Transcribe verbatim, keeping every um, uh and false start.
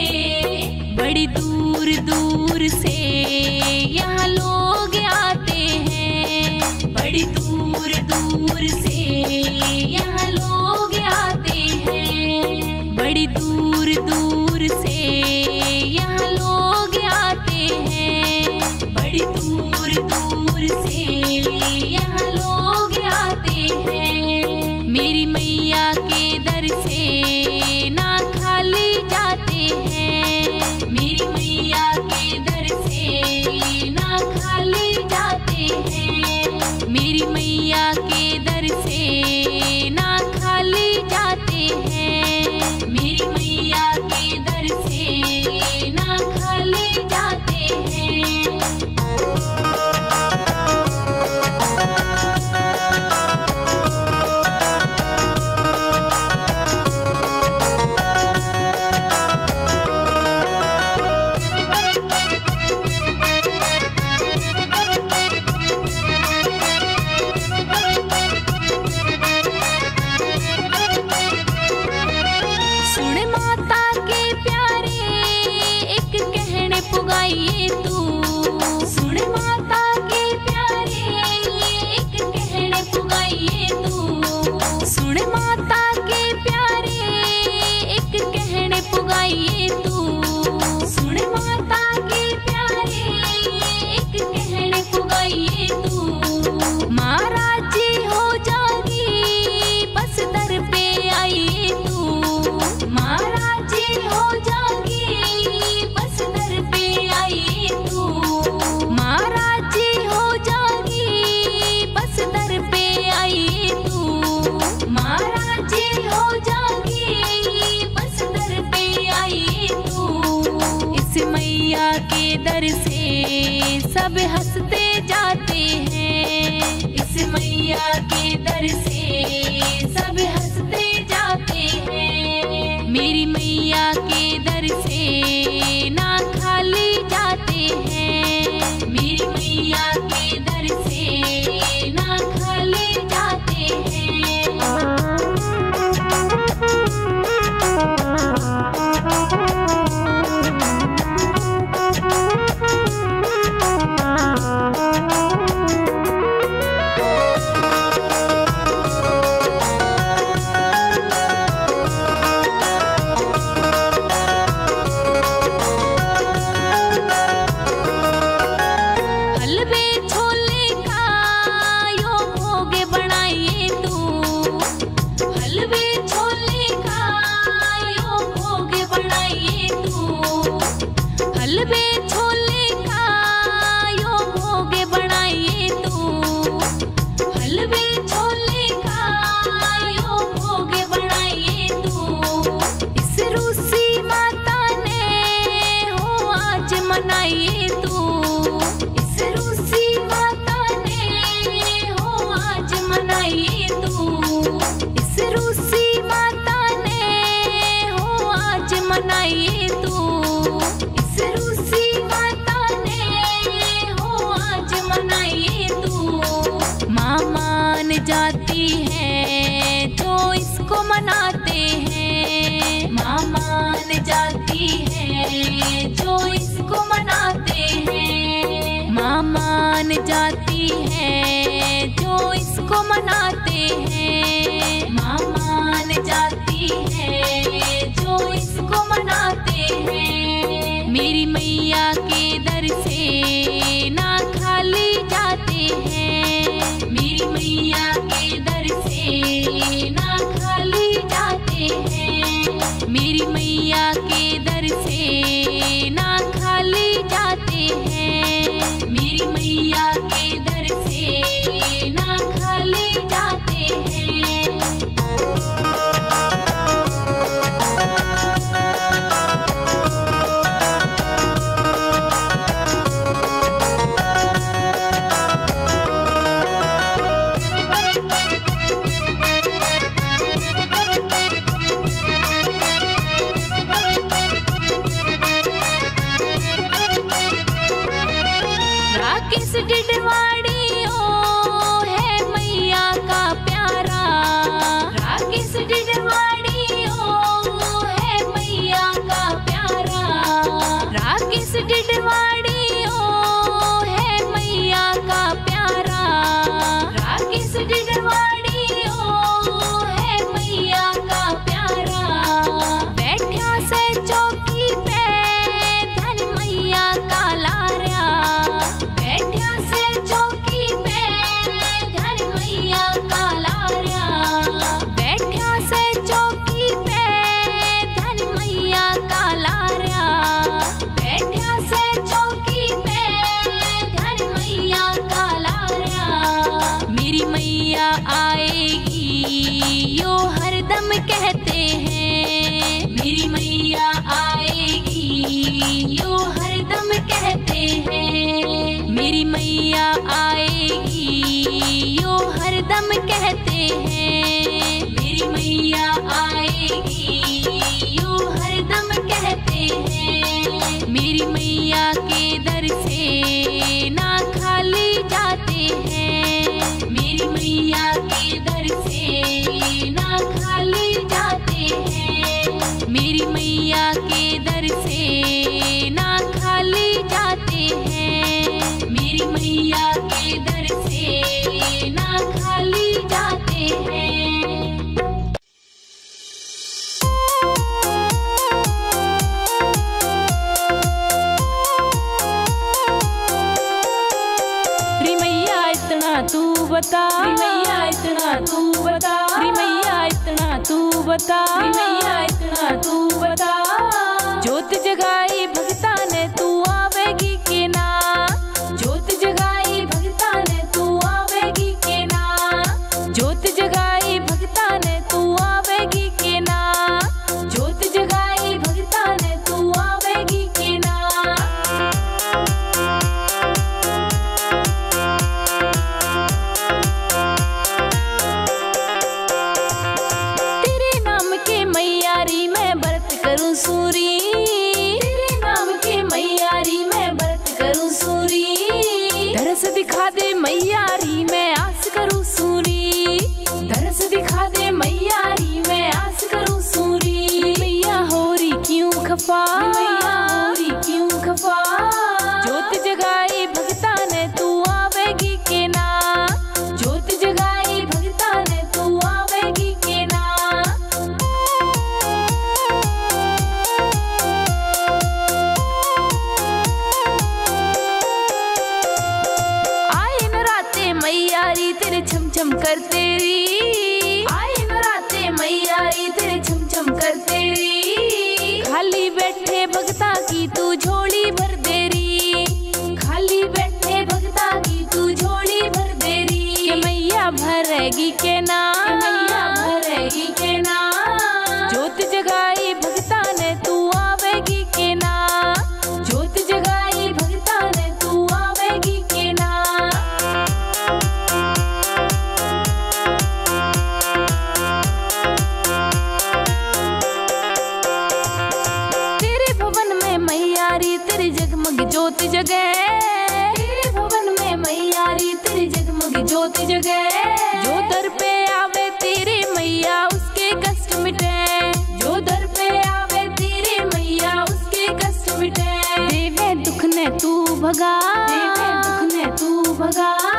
ये तू इस रूसी माता ने को मनाते हैं, माँ मान जाती है जो इसको मनाते हैं, माँ मान जाती है जो इसको मनाते हैं, माँ मान जाती है जो इसको मनाते हैं। मेरी मैया के दर से ना खाली जाते हैं, मेरी मैया के दर से ना खाली जाते हैं, मेरी मैया के दर से ना खाली जाते हैं, मेरी मैया के दर से ना खाली जाते हैं। जो दर पे आवे तेरी मैया उसके मिटे, जो दर पे आवे तेरे मैया उसके कष्ट मिटे। देवे दुख ने तू भगा, देवे दुख ने तू भगा।